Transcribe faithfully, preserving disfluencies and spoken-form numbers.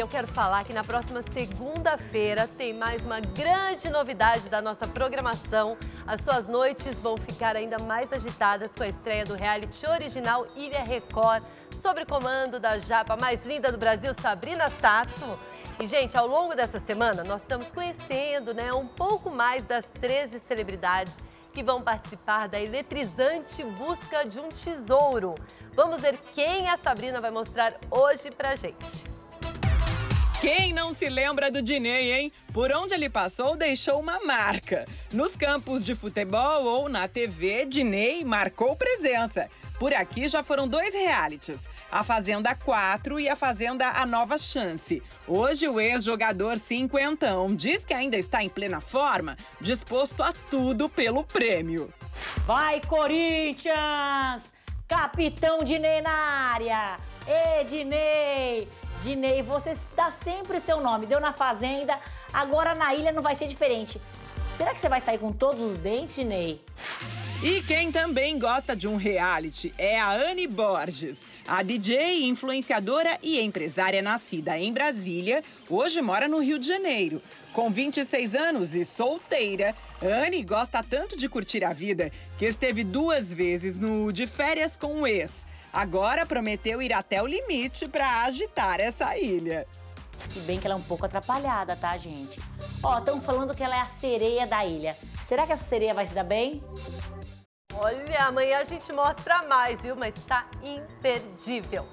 Eu quero falar que na próxima segunda-feira tem mais uma grande novidade da nossa programação. As suas noites vão ficar ainda mais agitadas com a estreia do reality original Ilha Record, sobre comando da japa mais linda do Brasil, Sabrina Sato. E, gente, ao longo dessa semana nós estamos conhecendo, né, um pouco mais das treze celebridades que vão participar da eletrizante busca de um tesouro. Vamos ver quem a Sabrina vai mostrar hoje pra gente. Quem não se lembra do Dinei, hein? Por onde ele passou, deixou uma marca. Nos campos de futebol ou na T V, Dinei marcou presença. Por aqui já foram dois realities, A Fazenda quatro e A Fazenda A Nova Chance. Hoje o ex-jogador cinquentão diz que ainda está em plena forma, disposto a tudo pelo prêmio. Vai, Corinthians! Capitão Dinei na área! Ê, Dinei! Dinei, você dá sempre o seu nome. Deu na fazenda, agora na ilha não vai ser diferente. Será que você vai sair com todos os dentes, Dinei? E quem também gosta de um reality é a Anny Borges. A D J, influenciadora e empresária nascida em Brasília, hoje mora no Rio de Janeiro. Com vinte e seis anos e solteira, Anny gosta tanto de curtir a vida que esteve duas vezes no De Férias com o Ex. Agora prometeu ir até o limite para agitar essa ilha. Se bem que ela é um pouco atrapalhada, tá, gente? Ó, estão falando que ela é a sereia da ilha. Será que essa sereia vai se dar bem? Olha, amanhã a gente mostra mais, viu? Mas tá imperdível.